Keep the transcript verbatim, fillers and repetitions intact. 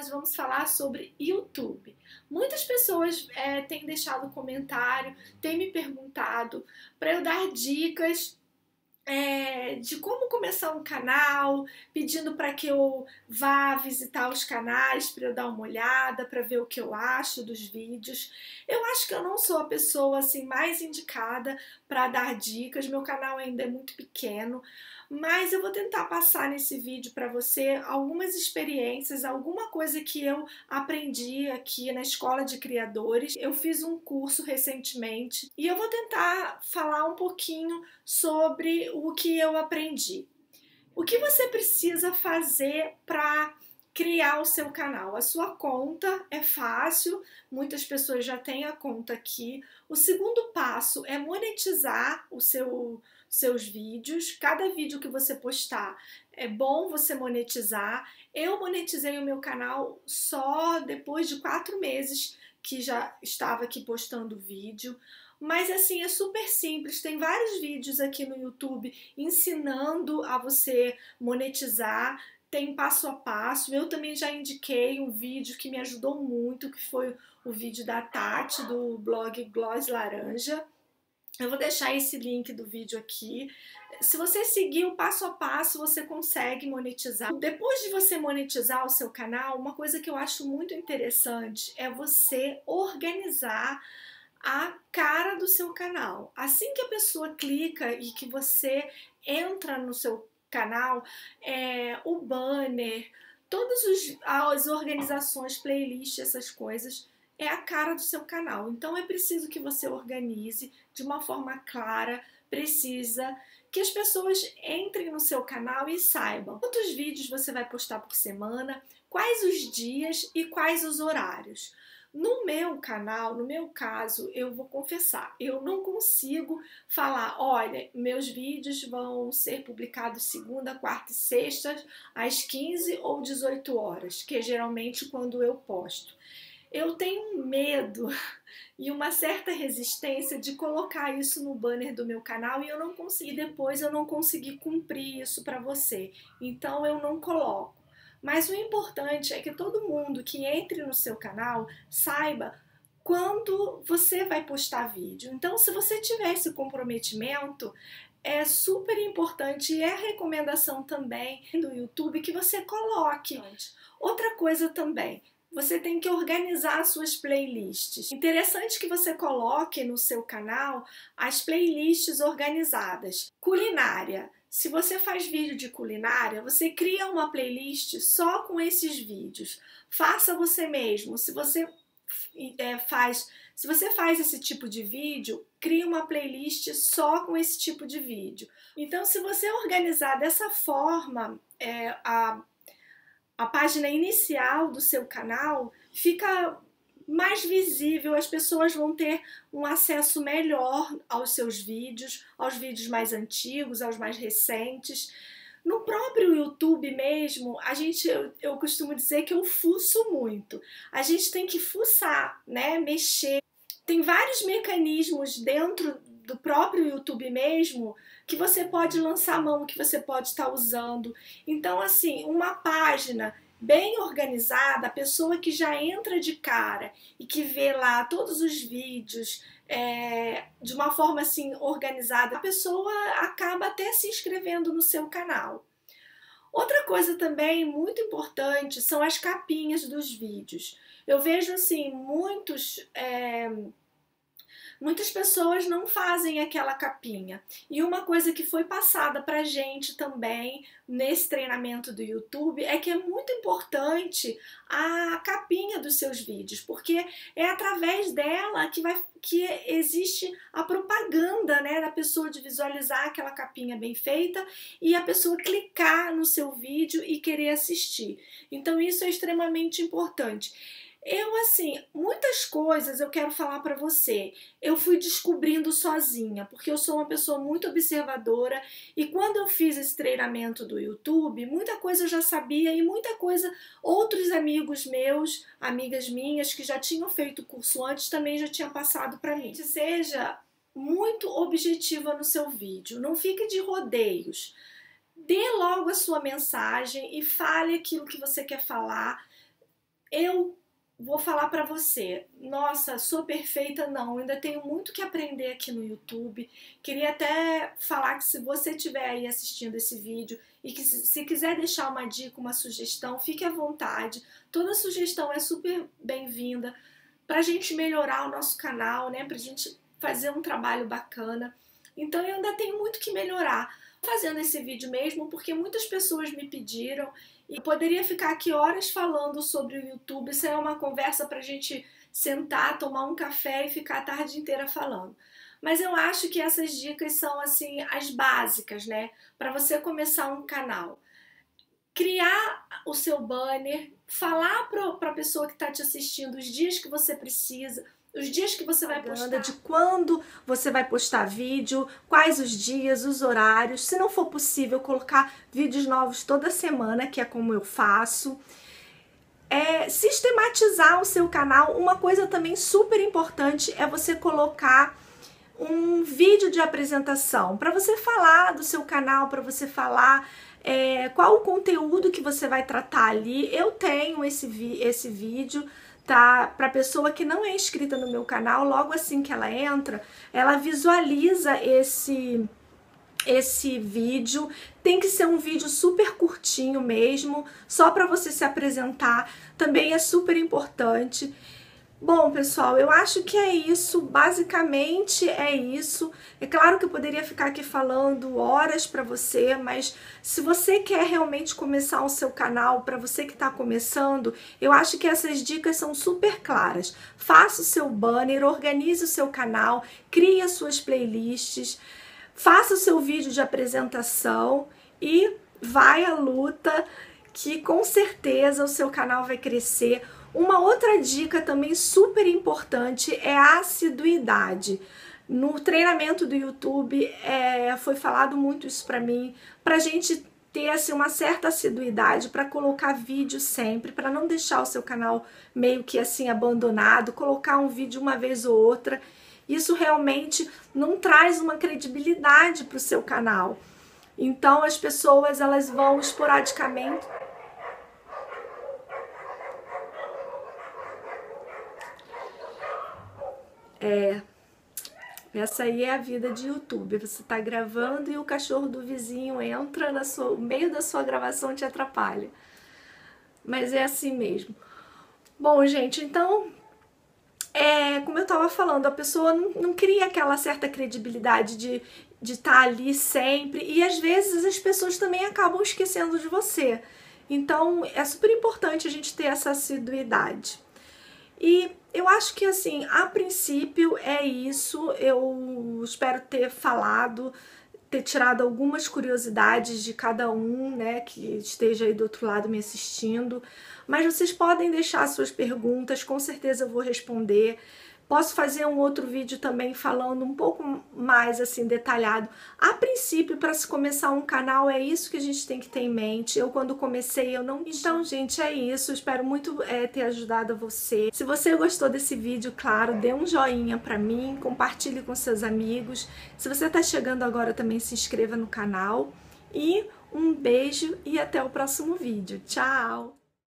nós vamos falar sobre YouTube. Muitas pessoas é, têm deixado comentário, têm me perguntado para eu dar dicas é, de como começar um canal, pedindo para que eu vá visitar os canais, para eu dar uma olhada, para ver o que eu acho dos vídeos. Eu acho que eu não sou a pessoa assim mais indicada para dar dicas, meu canal ainda é muito pequeno, mas eu vou tentar passar nesse vídeo para você algumas experiências, alguma coisa que eu aprendi aqui na Escola de Criadores. Eu fiz um curso recentemente e eu vou tentar falar um pouquinho sobre o que eu aprendi. O que você precisa fazer para criar o seu canal? A sua conta é fácil, muitas pessoas já têm a conta aqui. O segundo passo é monetizar o seu seus vídeos. Cada vídeo que você postar é bom você monetizar. Eu monetizei o meu canal só depois de quatro meses que já estava aqui postando vídeo. Mas assim, é super simples, tem vários vídeos aqui no YouTube ensinando a você monetizar, tem passo a passo. Eu também já indiquei um vídeo que me ajudou muito, que foi o vídeo da Tati, do blog Gloss Laranja. Eu vou deixar esse link do vídeo aqui. Se você seguir o passo a passo, você consegue monetizar. Depois de você monetizar o seu canal, uma coisa que eu acho muito interessante é você organizar a cara do seu canal. Assim que a pessoa clica e que você entra no seu canal, é, o banner, todas os, as organizações, playlists, essas coisas, é a cara do seu canal. Então é preciso que você organize de uma forma clara, precisa, que as pessoas entrem no seu canal e saibam quantos vídeos você vai postar por semana, quais os dias e quais os horários. No meu canal, no meu caso, eu vou confessar, eu não consigo falar, olha, meus vídeos vão ser publicados segunda, quarta e sexta, às quinze ou dezoito horas, que é geralmente quando eu posto. Eu tenho um medo e uma certa resistência de colocar isso no banner do meu canal e eu não consegui, depois eu não consegui cumprir isso para você. Então eu não coloco. Mas o importante é que todo mundo que entre no seu canal saiba quando você vai postar vídeo. Então, se você tiver esse comprometimento, é super importante e é recomendação também do YouTube que você coloque. Outra coisa também, você tem que organizar as suas playlists. Interessante que você coloque no seu canal as playlists organizadas. Culinária. Se você faz vídeo de culinária, você cria uma playlist só com esses vídeos. Faça você mesmo. Se você é, faz, se você faz esse tipo de vídeo, crie uma playlist só com esse tipo de vídeo. Então, se você organizar dessa forma, é, a A página inicial do seu canal fica mais visível, as pessoas vão ter um acesso melhor aos seus vídeos, aos vídeos mais antigos, aos mais recentes. No próprio YouTube mesmo, a gente, eu, eu costumo dizer que eu fuço muito. A gente tem que fuçar, né? Mexer. Tem vários mecanismos dentro do próprio YouTube mesmo, que você pode lançar a mão, que você pode estar usando. Então, assim, uma página bem organizada, a pessoa que já entra de cara e que vê lá todos os vídeos é, de uma forma, assim, organizada, a pessoa acaba até se inscrevendo no seu canal. Outra coisa também muito importante são as capinhas dos vídeos. Eu vejo, assim, muitos... É, Muitas pessoas não fazem aquela capinha. E uma coisa que foi passada pra gente também nesse treinamento do YouTube é que é muito importante a capinha dos seus vídeos, porque é através dela que vai que existe a propaganda, né, da pessoa de visualizar aquela capinha bem feita e a pessoa clicar no seu vídeo e querer assistir. Então isso é extremamente importante. Eu, assim, muitas coisas eu quero falar pra você, eu fui descobrindo sozinha, porque eu sou uma pessoa muito observadora e quando eu fiz esse treinamento do YouTube, muita coisa eu já sabia e muita coisa outros amigos meus, amigas minhas que já tinham feito o curso antes também já tinham passado pra mim. Seja muito objetiva no seu vídeo, não fique de rodeios, dê logo a sua mensagem e fale aquilo que você quer falar. eu vou falar pra você, nossa, sou perfeita? Não, ainda tenho muito que aprender aqui no YouTube. Queria até falar que se você estiver aí assistindo esse vídeo e que se, se quiser deixar uma dica, uma sugestão, fique à vontade. Toda sugestão é super bem-vinda pra gente melhorar o nosso canal, né? Pra gente fazer um trabalho bacana. Então eu ainda tenho muito que melhorar fazendo esse vídeo mesmo, porque muitas pessoas me pediram e eu poderia ficar aqui horas falando sobre o YouTube. Isso é uma conversa pra gente sentar, tomar um café e ficar a tarde inteira falando. Mas eu acho que essas dicas são assim as básicas, né, para você começar um canal. Criar o seu banner, falar para a pessoa que está te assistindo os dias que você precisa, os dias que você vai postar, de quando você vai postar vídeo, quais os dias, os horários. Se não for possível colocar vídeos novos toda semana, que é como eu faço. É, sistematizar o seu canal. Uma coisa também super importante é você colocar um vídeo de apresentação para você falar do seu canal, para você falar é, qual o conteúdo que você vai tratar ali. Eu tenho esse, vi esse vídeo, tá? Para pessoa que não é inscrita no meu canal, logo assim que ela entra, ela visualiza esse, esse vídeo. Tem que ser um vídeo super curtinho mesmo, só para você se apresentar, também é super importante. Bom, pessoal, eu acho que é isso, basicamente é isso. É claro que eu poderia ficar aqui falando horas para você, mas se você quer realmente começar o seu canal, para você que está começando, eu acho que essas dicas são super claras. Faça o seu banner, organize o seu canal, crie as suas playlists, faça o seu vídeo de apresentação e vai à luta, que com certeza o seu canal vai crescer. Uma outra dica também super importante é a assiduidade. No treinamento do YouTube é, foi falado muito isso pra mim, pra gente ter assim, uma certa assiduidade, pra colocar vídeo sempre, pra não deixar o seu canal meio que assim abandonado, colocar um vídeo uma vez ou outra. Isso realmente não traz uma credibilidade pro seu canal. Então as pessoas elas vão esporadicamente... É, essa aí é a vida de YouTube. Você tá gravando e o cachorro do vizinho entra na sua, no meio da sua gravação, te atrapalha. Mas é assim mesmo. Bom, gente, então, é, como eu tava falando, a pessoa não, não cria aquela certa credibilidade de de estar ali sempre. E às vezes as pessoas também acabam esquecendo de você. Então é super importante a gente ter essa assiduidade. E eu acho que, assim, a princípio é isso. Eu espero ter falado, ter tirado algumas curiosidades de cada um, né, que esteja aí do outro lado me assistindo. Mas vocês podem deixar suas perguntas, com certeza eu vou responder. Posso fazer um outro vídeo também falando um pouco mais, assim, detalhado. A princípio, para se começar um canal, é isso que a gente tem que ter em mente. Eu, quando comecei, eu não... Então, gente, é isso. Eu espero muito é, ter ajudado você. Se você gostou desse vídeo, claro, dê um joinha pra mim, compartilhe com seus amigos. Se você tá chegando agora, também se inscreva no canal. E um beijo e até o próximo vídeo. Tchau!